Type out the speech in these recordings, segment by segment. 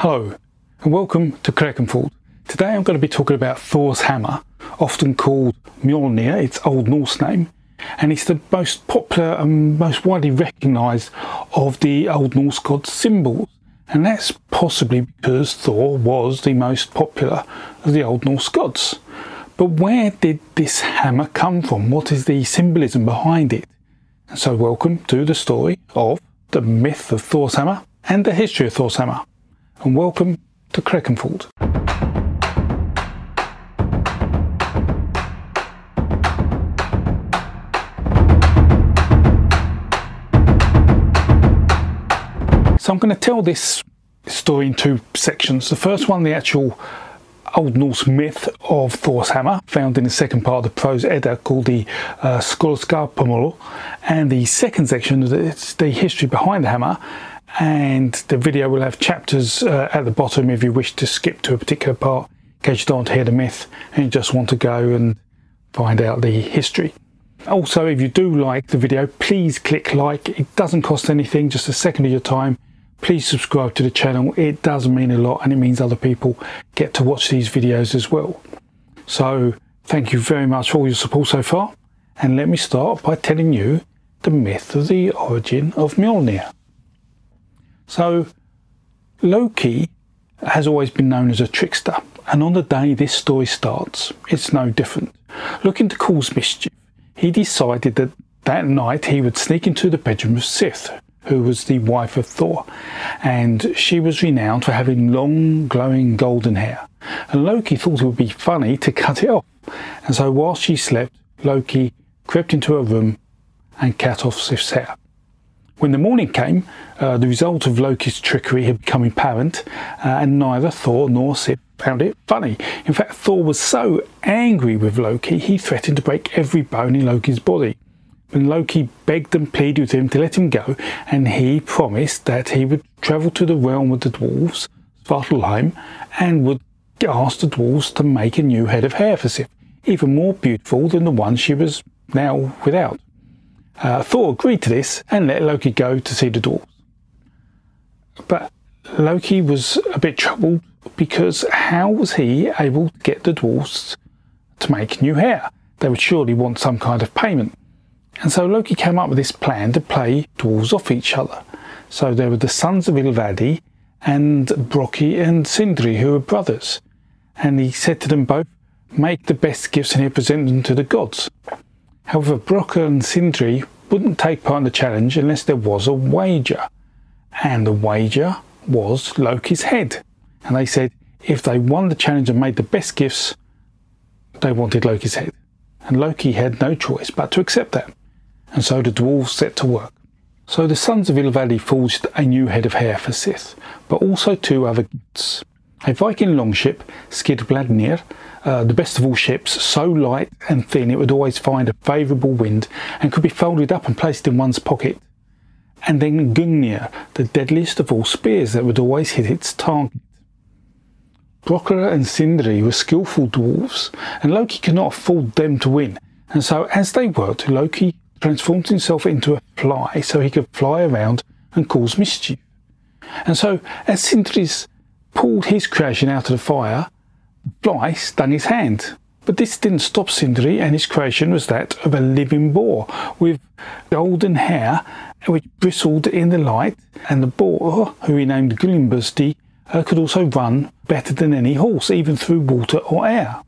Hello and welcome to Crecganford. Today I'm going to be talking about Thor's hammer, often called Mjolnir, its Old Norse name, and it's the most popular and most widely recognised of the Old Norse god symbols, and that's possibly because Thor was the most popular of the Old Norse gods. But where did this hammer come from? What is the symbolism behind it? And so welcome to the story of the myth of Thor's hammer and the history of Thor's hammer. And welcome to Crecganford. So I'm going to tell this story in two sections. The first one, the actual Old Norse myth of Thor's hammer, found in the second part of the Prose Edda called the Skaldskaparmal, and the second section is the history behind the hammer. And the video will have chapters at the bottom if you wish to skip to a particular part, in case you don't want to hear the myth and you just want to go and find out the history. Also, if you do like the video, please click like. It doesn't cost anything, just a second of your time. Please subscribe to the channel. It does mean a lot, and it means other people get to watch these videos as well. So thank you very much for all your support so far. And let me start by telling you the myth of the origin of Mjolnir. So Loki has always been known as a trickster, and on the day this story starts, it's no different. Looking to cause mischief, he decided that night he would sneak into the bedroom of Sif, who was the wife of Thor, and she was renowned for having long, glowing golden hair. And Loki thought it would be funny to cut it off, and so while she slept, Loki crept into her room and cut off Sif's hair. When the morning came, the result of Loki's trickery had become apparent, and neither Thor nor Sif found it funny. In fact, Thor was so angry with Loki, he threatened to break every bone in Loki's body. When Loki begged and pleaded with him to let him go, and he promised that he would travel to the realm of the dwarves, Svartalfheim, and would ask the dwarves to make a new head of hair for Sif, even more beautiful than the one she was now without. Thor agreed to this and let Loki go to see the dwarves. But Loki was a bit troubled, because how was he able to get the dwarves to make new hair? They would surely want some kind of payment. And so Loki came up with this plan to play dwarves off each other. So there were the sons of Ivaldi and Brokkr and Sindri, who were brothers. And he said to them both, make the best gifts and he'll present them to the gods. However, Brokkr and Sindri wouldn't take part in the challenge unless there was a wager. And the wager was Loki's head. And they said if they won the challenge and made the best gifts, they wanted Loki's head. And Loki had no choice but to accept that. And so the dwarves set to work. So the sons of Ivaldi forged a new head of hair for Sif, but also two other gifts. A Viking longship, Skidbladnir, the best of all ships, so light and thin it would always find a favourable wind and could be folded up and placed in one's pocket. And then Gungnir, the deadliest of all spears that would always hit its target. Brokkr and Sindri were skillful dwarves, and Loki could not afford them to win, and so as they worked, Loki transformed himself into a fly so he could fly around and cause mischief. And so as Sindri's pulled his creation out of the fire, the fly stung his hand. But this didn't stop Sindri, and his creation was that of a living boar with golden hair which bristled in the light, and the boar, who he named Gullinbursti, could also run better than any horse, even through water or air.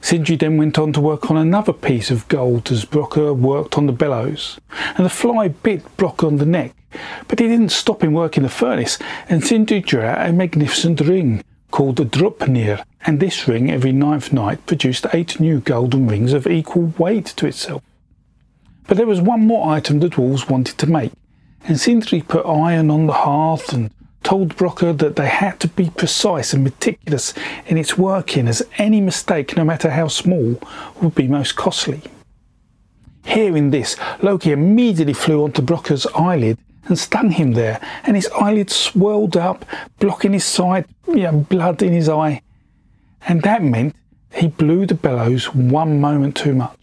Sindri then went on to work on another piece of gold as Brokkr worked on the bellows, and the fly bit Brokkr on the neck. But he didn't stop him working the furnace, and Sindri drew out a magnificent ring called the Draupnir, and this ring every ninth night produced 8 new golden rings of equal weight to itself. But there was one more item the dwarves wanted to make, and Sindri put iron on the hearth and told Brokkr that they had to be precise and meticulous in its working, as any mistake, no matter how small, would be most costly. Hearing this, Loki immediately flew onto Brokkr's eyelid and stung him there, and his eyelid swelled up, blocking his sight, blood in his eye. And that meant he blew the bellows one moment too much.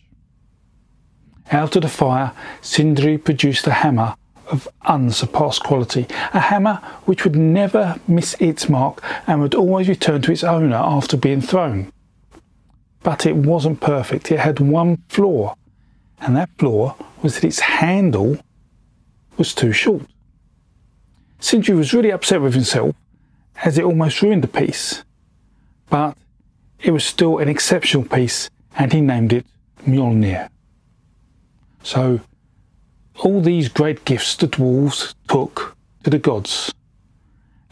Out of the fire, Sindri produced a hammer of unsurpassed quality, a hammer which would never miss its mark and would always return to its owner after being thrown. But it wasn't perfect. It had one flaw, and that flaw was that its handle was too short. Sindri was really upset with himself, as it almost ruined the piece, but it was still an exceptional piece, and he named it Mjolnir. So all these great gifts the dwarves took to the gods,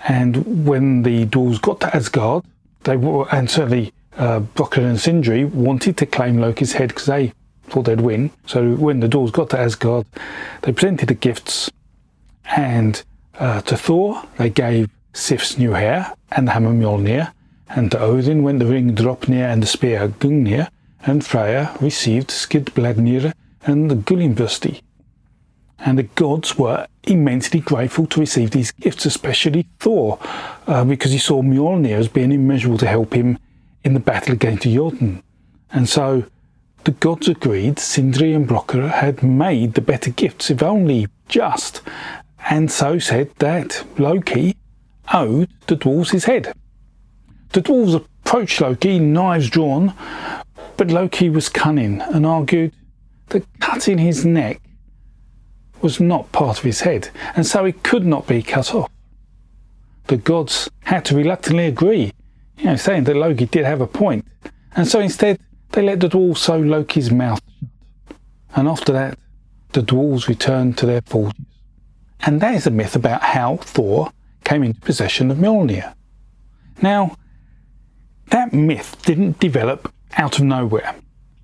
and when the dwarves got to Asgard, they were, and certainly Brokkr and Sindri wanted to claim Loki's head because they thought they'd win. So when the dwarves got to Asgard, they presented the gifts, and to Thor they gave Sif's new hair and the hammer Mjolnir, and to Odin went the ring Draupnir and the spear Gungnir, and Freya received Skidbladnir and the Gullinbursti. And the gods were immensely grateful to receive these gifts, especially Thor, because he saw Mjolnir as being immeasurable to help him in the battle against Jotun. And so the gods agreed Sindri and Brokkr had made the better gifts, if only just, and so said that Loki owed the dwarves his head. The dwarves approached Loki, knives drawn, but Loki was cunning and argued that cutting his neck was not part of his head, and so it could not be cut off. The gods had to reluctantly agree, you know, saying that Loki did have a point, and so instead they let the dwarves sew Loki's mouth shut, and after that the dwarves returned to their forges. And that is a myth about how Thor came into possession of Mjolnir. Now, that myth didn't develop out of nowhere,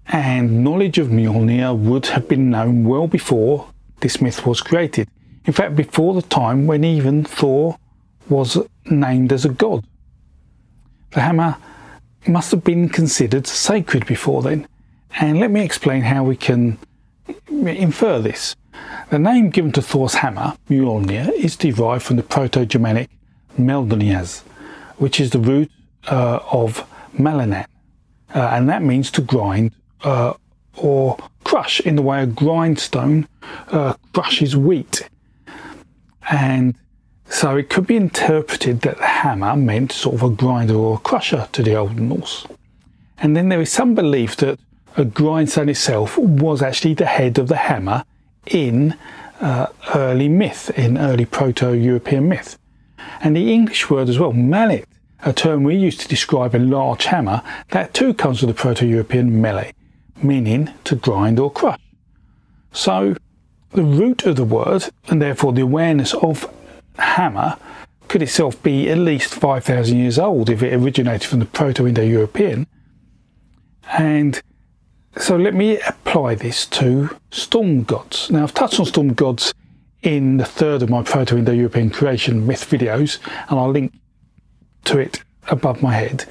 and knowledge of Mjolnir would have been known well before this myth was created, in fact before the time when even Thor was named as a god. The hammer must have been considered sacred before then, and let me explain how we can infer this. The name given to Thor's hammer, Mjolnir, is derived from the Proto-Germanic Meldoniaz, which is the root of Melanan, and that means to grind or crush, in the way a grindstone crushes wheat. And so it could be interpreted that the hammer meant sort of a grinder or a crusher to the Old Norse. And then there is some belief that a grindstone itself was actually the head of the hammer in early myth, in early Proto-European myth. And the English word as well, mallet, a term we use to describe a large hammer, that too comes from the Proto-European melee, meaning to grind or crush. So the root of the word, and therefore the awareness of hammer, could itself be at least 5,000 years old if it originated from the Proto-Indo-European. And so let me apply this to storm gods. Now, I've touched on storm gods in the third of my Proto-Indo-European creation myth videos, and I'll link to it above my head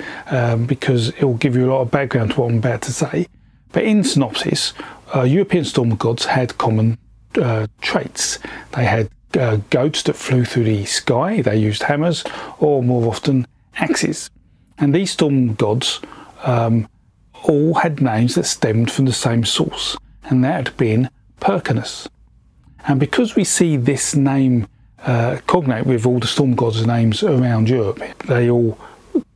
because it will give you a lot of background to what I'm about to say. But in synopsis, European storm gods had common traits. They had goats that flew through the sky, they used hammers, or more often axes. And these storm gods all had names that stemmed from the same source, and that had been Perkūnas. And because we see this name cognate with all the storm gods' names around Europe, they all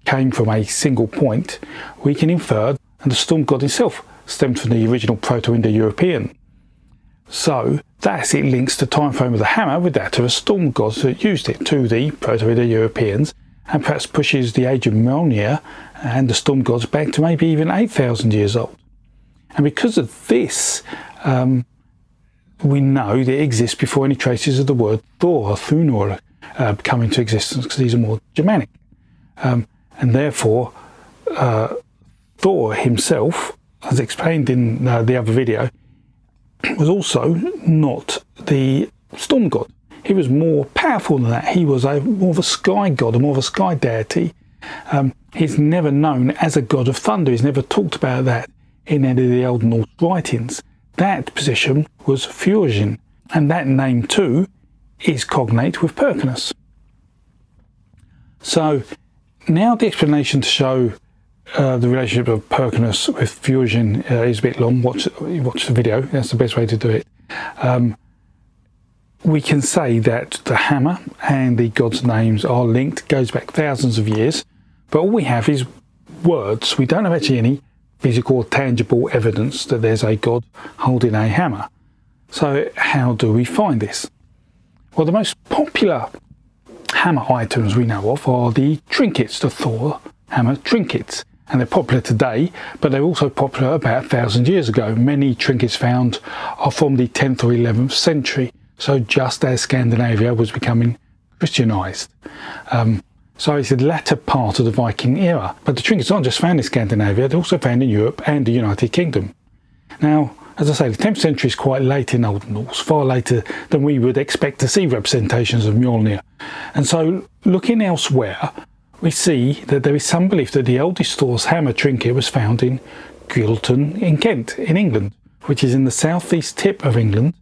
came from a single point, we can infer that the storm god himself stemmed from the original Proto-Indo-European. So thus it links the time frame of the hammer with that of a storm god that used it to the Proto-Indo-Europeans, and perhaps pushes the age of Mjolnir and the storm gods back to maybe even 8,000 years old. And because of this, we know that it exists before any traces of the word Thor or Thunora come into existence, because these are more Germanic. And therefore, Thor himself, as explained in the other video, was also not the storm god. He was more powerful than that. He was a more of a sky god, more of a sky deity. He's never known as a god of thunder. He's never talked about that in any of the Old Norse writings. That position was Fjörgyn, and that name too is cognate with Perkūnas. So now the explanation to show the relationship of Perkūnas with Fjörgyn is a bit long. Watch the video, that's the best way to do it. We can say that the hammer and the gods' names are linked, goes back thousands of years, but all we have is words. We don't have actually any physical or tangible evidence that there's a god holding a hammer. So how do we find this? Well, the most popular hammer items we know of are the trinkets, the Thor hammer trinkets, and they're popular today, but they're also popular about 1,000 years ago. Many trinkets found are from the 10th or 11th century, so just as Scandinavia was becoming Christianized. So it's the latter part of the Viking era. But the trinkets aren't just found in Scandinavia, they're also found in Europe and the United Kingdom. Now, as I say, the 10th century is quite late in Old Norse, far later than we would expect to see representations of Mjolnir. And so, looking elsewhere, we see that there is some belief that the oldest Thor's hammer trinket was found in Gyllton in Kent, in England, which is in the southeast tip of England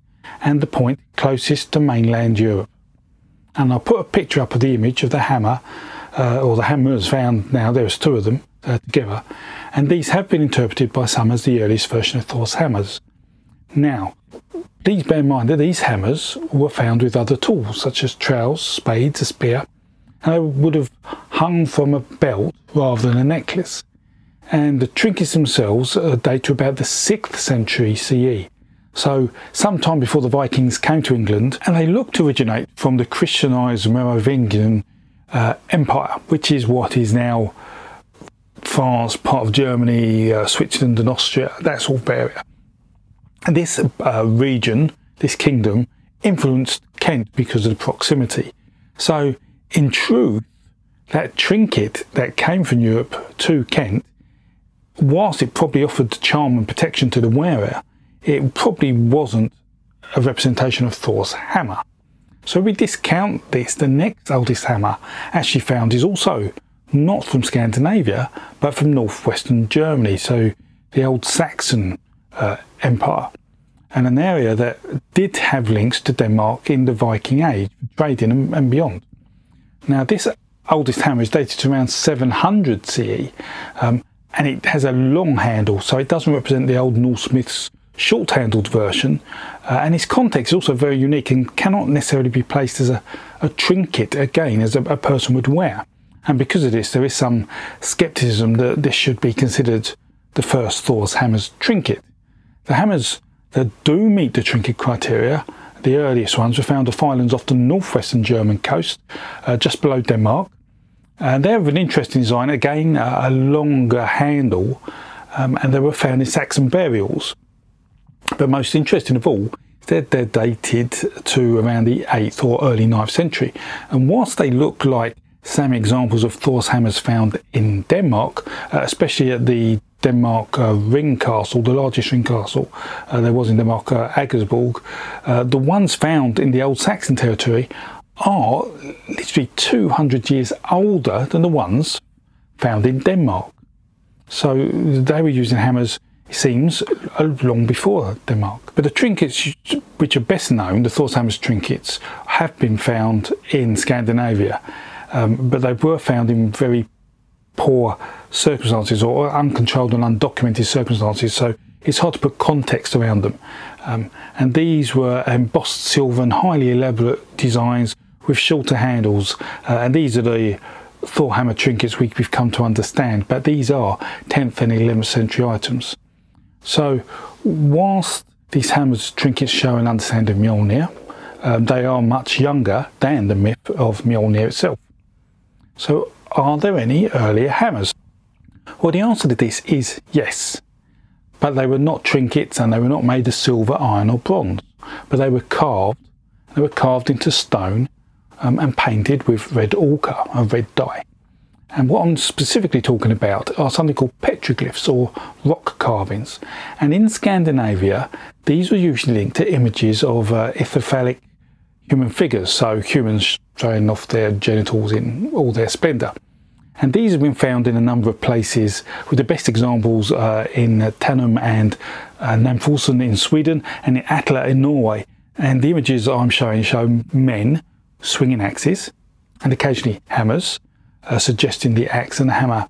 and the point closest to mainland Europe. And I'll put a picture up of the image of the hammer, or the hammers found now, there's two of them together, and these have been interpreted by some as the earliest version of Thor's hammers. Now, please bear in mind that these hammers were found with other tools, such as trowels, spades, a spear, and they would have hung from a belt rather than a necklace. And the trinkets themselves date to about the 6th century CE, so sometime before the Vikings came to England, and they look to originate from the Christianized Merovingian Empire, which is what is now France, part of Germany, Switzerland and Austria, that sort of area. And this region, this kingdom, influenced Kent because of the proximity. So in truth, that trinket that came from Europe to Kent, whilst it probably offered charm and protection to the wearer, it probably wasn't a representation of Thor's hammer. So we discount this. The next oldest hammer actually found is also not from Scandinavia, but from northwestern Germany, so the old Saxon Empire, and an area that did have links to Denmark in the Viking Age, trading and beyond. Now, this oldest hammer is dated to around 700 CE, and it has a long handle, so it doesn't represent the old Norse myth's short-handled version, and its context is also very unique and cannot necessarily be placed as a trinket, again, as a person would wear. And because of this, there is some scepticism that this should be considered the first Thor's hammer's trinket. The hammers that do meet the trinket criteria, the earliest ones, were found off islands off the northwestern German coast, just below Denmark. And they have an interesting design, again, a longer handle, and they were found in Saxon burials. But most interesting of all, they're dated to around the 8th or early 9th century. And whilst they look like some examples of Thor's hammers found in Denmark, especially at the Denmark ring castle, the largest ring castle there was in Denmark, Aggersborg, the ones found in the old Saxon territory are literally 200 years older than the ones found in Denmark. So they were using hammers, it seems, long before Denmark. But the trinkets which are best known, the Thor's hammers trinkets, have been found in Scandinavia, but they were found in very poor circumstances, or uncontrolled and undocumented circumstances, so it's hard to put context around them. And these were embossed silver and highly elaborate designs with shorter handles, and these are the Thor hammer trinkets we've come to understand, but these are 10th and 11th century items. So, whilst these hammers trinkets show an understanding of Mjolnir, they are much younger than the myth of Mjolnir itself. So, are there any earlier hammers? Well, the answer to this is yes. But they were not trinkets, and they were not made of silver, iron or bronze. But they were carved. They were carved into stone and painted with red ochre, a red dye. And what I'm specifically talking about are something called petroglyphs, or rock carvings. And in Scandinavia, these were usually linked to images of ithyphallic human figures, so humans showing off their genitals in all their splendour. And these have been found in a number of places, with the best examples in Tannum and Namforsen in Sweden, and in Atla in Norway. And the images I'm showing show men swinging axes, and occasionally hammers, suggesting the axe and the hammer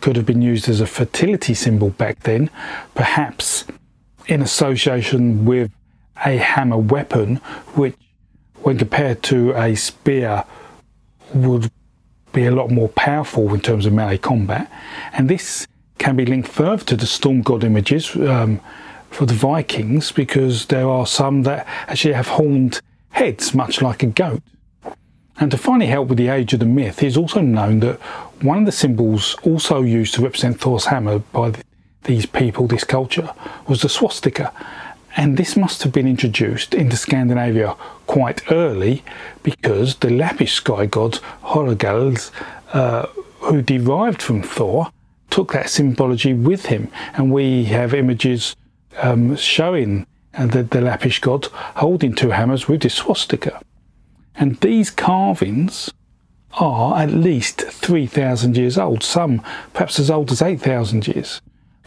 could have been used as a fertility symbol back then, perhaps in association with a hammer weapon, which when compared to a spear, would be a lot more powerful in terms of melee combat. And this can be linked further to the storm god images for the Vikings, because there are some that actually have horned heads, much like a goat. And to finally help with the age of the myth, it is also known that one of the symbols also used to represent Thor's hammer by these people, this culture, was the swastika. And this must have been introduced into Scandinavia quite early, because the Lappish sky gods Horagals, who derived from Thor, took that symbology with him. And we have images showing the Lappish gods holding two hammers with this swastika. And these carvings are at least 3,000 years old, some perhaps as old as 8,000 years.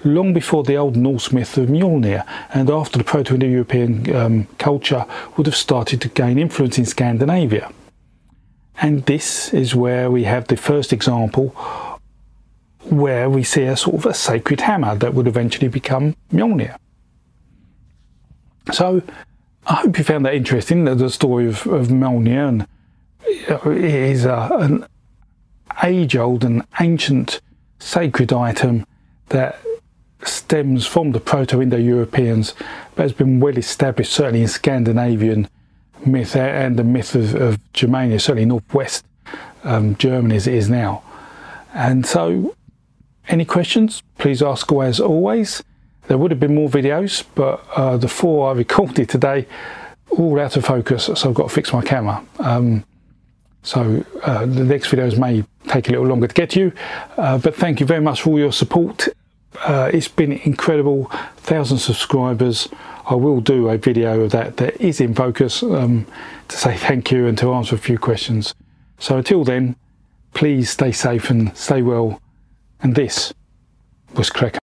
Long before the Old Norse myth of Mjolnir, and after the Proto-Indo-European culture would have started to gain influence in Scandinavia. And this is where we have the first example where we see a sort of a sacred hammer that would eventually become Mjolnir. So I hope you found that interesting, that the story of Mjolnir, and it is an age-old and ancient sacred item that stems from the Proto-Indo-Europeans, but has been well established certainly in Scandinavian myth and the myth of Germania, certainly northwest Germany as it is now. And so, any questions, please ask away as always. There would have been more videos, but the four I recorded today all out of focus, so I've got to fix my camera. So the next videos may take a little longer to get to you, but thank you very much for all your support. It's been incredible, 1,000 subscribers. I will do a video of that is in focus to say thank you and to answer a few questions. So until then, please stay safe and stay well, and this was Crecganford.